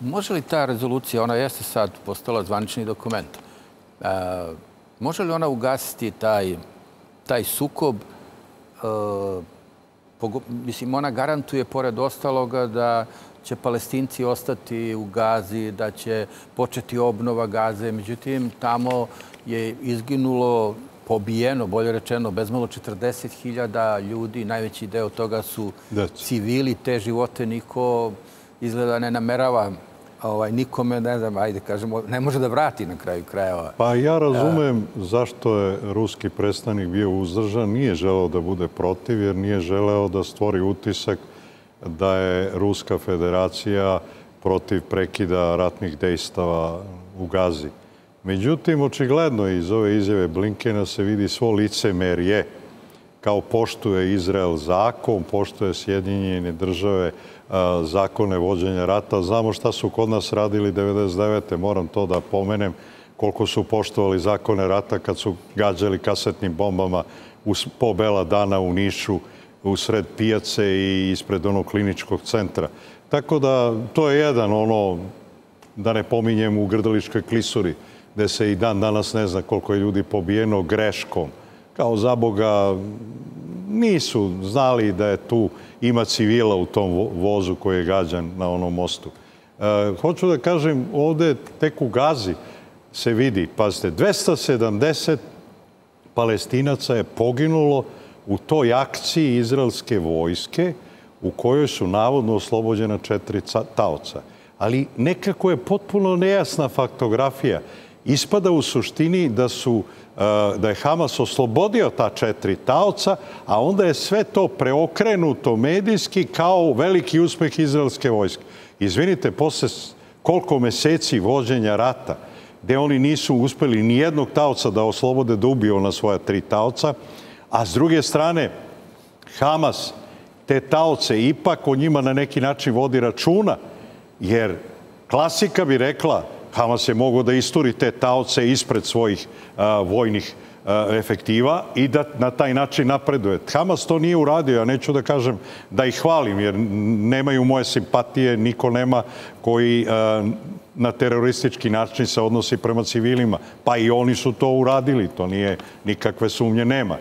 Može li ta rezolucija, ona jeste sad postala zvanični dokument, može li ona ugasiti taj sukob? Mislim, ona garantuje, pored ostaloga, da će Palestinci ostati u Gazi, da će početi obnova Gaze. Međutim, tamo je izginulo, pobijeno, bolje rečeno, bezmalo 40.000 ljudi. Najveći deo toga su civili. Te živote niko, izgleda, ne namerava nikome, ne znam, ajde kažemo, ne može da vrati na kraju krajeva. Pa ja razumem zašto je ruski predstavnik bio uzdržan. Nije želeo da bude protiv, jer nije želeo da stvori utisak da je Ruska federacija protiv prekida ratnih dejstava u Gazi. Međutim, očigledno iz ove izjave Blinkena se vidi svo licemerje. Kao poštuje Izrael zakon, poštuje Sjedinjene Države zakone vođenja rata. Znamo šta su kod nas radili 99. Moram to da pomenem, koliko su poštovali zakone rata kad su gađali kasetnim bombama po bela dana u Nišu, usred pijace i ispred onog kliničkog centra. Tako da to je jedan, da ne pominjem, u Grdeličkoj klisuri, gde se i dan danas ne zna koliko je ljudi pobijeno greškom. Kao, za Boga, nisu znali da je tu, ima civila u tom vozu koji je gađan na onom mostu. Hoću da kažem, ovde tek u Gazi se vidi, pazite, 270 Palestinaca je poginulo u toj akciji izraelske vojske u kojoj su navodno oslobođena 4 taoca. Ali nekako je potpuno nejasna faktografija. Ispada u suštini da je Hamas oslobodio ta 4 taoca, a onda je sve to preokrenuto medijski kao veliki uspeh izraelske vojske. Izvinite, posle koliko meseci vođenja rata, gde oni nisu uspeli ni jednog taoca da oslobode, da ubiju ona svoja 3 taoca, a s druge strane Hamas te taoce ipak o njima na neki način vodi računa, jer klasika bi rekla Hamas je mogao da isturi te taoce ispred svojih vojnih efektiva i da na taj način napreduje. Hamas to nije uradio, ja neću da kažem da ih hvalim, jer nemaju moje simpatije, niko nema koji na teroristički način se odnosi prema civilima. Pa i oni su to uradili, to nije, nikakve sumnje nema.